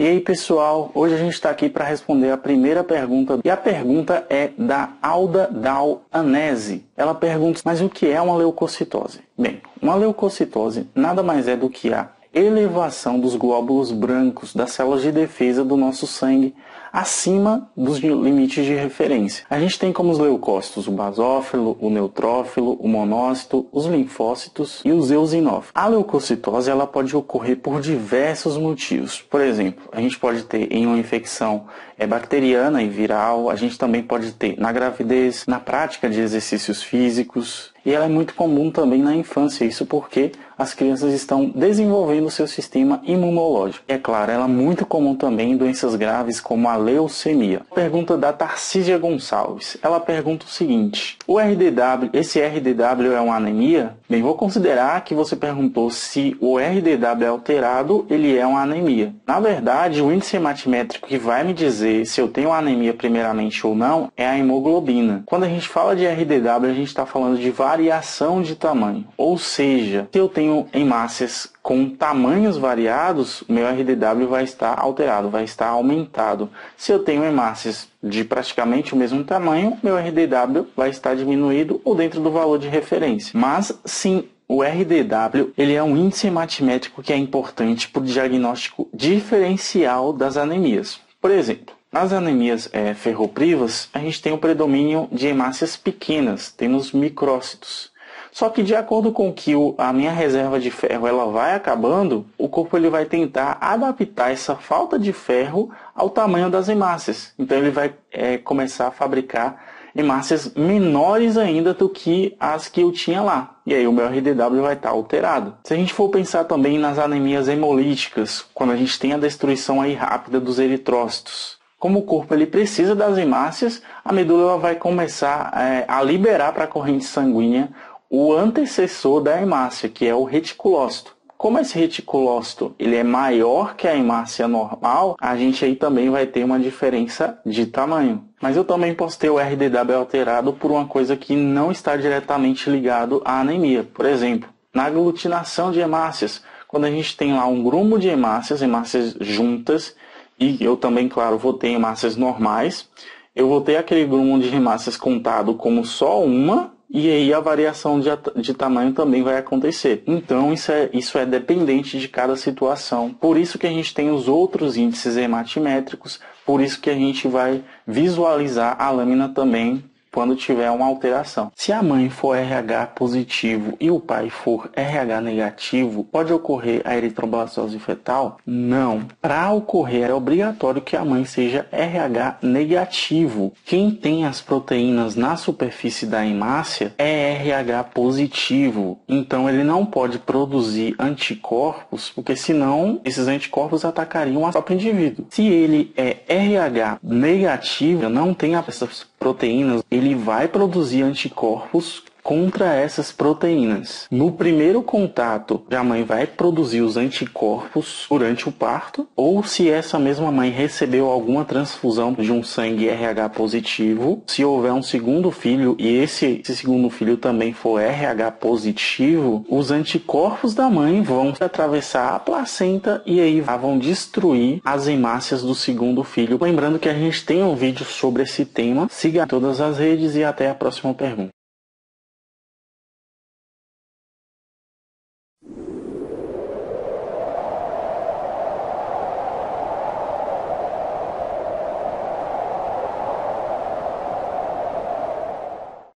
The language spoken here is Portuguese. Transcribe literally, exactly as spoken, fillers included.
E aí, pessoal, hoje a gente está aqui para responder a primeira pergunta. E a pergunta é da Alda Dal Anese. Ela pergunta, mas o que é uma leucocitose? Bem, uma leucocitose nada mais é do que a elevação dos glóbulos brancos, das células de defesa do nosso sangue, acima dos limites de referência. A gente tem como os leucócitos o basófilo, o neutrófilo, o monócito, os linfócitos e os eosinófilos. A leucocitose ela pode ocorrer por diversos motivos. Por exemplo, a gente pode ter em uma infecção bacteriana e viral, a gente também pode ter na gravidez, na prática de exercícios físicos. E ela é muito comum também na infância, isso porque as crianças estão desenvolvendo seu sistema imunológico. E é claro, ela é muito comum também em doenças graves como a leucemia. Pergunta da Tarcísia Gonçalves. Ela pergunta o seguinte, o R D W, esse R D W é uma anemia? Bem, vou considerar que você perguntou se o R D W é alterado, ele é uma anemia. Na verdade, o índice hematimétrico que vai me dizer se eu tenho anemia primeiramente ou não é a hemoglobina. Quando a gente fala de R D W, a gente está falando de várias variação de tamanho, ou seja, se eu tenho hemácias com tamanhos variados, meu R D W vai estar alterado, vai estar aumentado. Se eu tenho hemácias de praticamente o mesmo tamanho, meu R D W vai estar diminuído ou dentro do valor de referência. Mas sim, o R D W ele é um índice hematimétrico que é importante para o diagnóstico diferencial das anemias. Por exemplo, nas anemias é, ferroprivas, a gente tem o predomínio de hemácias pequenas, temos micrócitos. Só que de acordo com que o, a minha reserva de ferro ela vai acabando, o corpo ele vai tentar adaptar essa falta de ferro ao tamanho das hemácias. Então ele vai é, começar a fabricar hemácias menores ainda do que as que eu tinha lá. E aí o meu R D W vai estar alterado. Se a gente for pensar também nas anemias hemolíticas, quando a gente tem a destruição aí rápida dos eritrócitos, como o corpo ele precisa das hemácias, a medula vai começar é, a liberar para a corrente sanguínea o antecessor da hemácia, que é o reticulócito. Como esse reticulócito ele é maior que a hemácia normal, a gente aí também vai ter uma diferença de tamanho. Mas eu também posso ter o R D W alterado por uma coisa que não está diretamente ligado à anemia. Por exemplo, na aglutinação de hemácias, quando a gente tem lá um grupo de hemácias, hemácias juntas, e eu também, claro, vou ter hemácias normais, eu vou ter aquele grupo de hemácias contado como só uma, e aí a variação de, de tamanho também vai acontecer. Então isso é, isso é dependente de cada situação. Por isso que a gente tem os outros índices hematimétricos, por isso que a gente vai visualizar a lâmina também quando tiver uma alteração. Se a mãe for R H positivo e o pai for R H negativo, pode ocorrer a eritroblastose fetal? Não. Para ocorrer, é obrigatório que a mãe seja R H negativo. Quem tem as proteínas na superfície da hemácia é R H positivo. Então, ele não pode produzir anticorpos, porque senão esses anticorpos atacariam o próprio indivíduo. Se ele é R H negativo, não tem essas proteínas, ele vai produzir anticorpos contra essas proteínas. No primeiro contato, a mãe vai produzir os anticorpos durante o parto, ou se essa mesma mãe recebeu alguma transfusão de um sangue R H positivo, se houver um segundo filho e esse, esse segundo filho também for R H positivo, os anticorpos da mãe vão atravessar a placenta e aí vão destruir as hemácias do segundo filho. Lembrando que a gente tem um vídeo sobre esse tema. Siga todas as redes e até a próxima pergunta.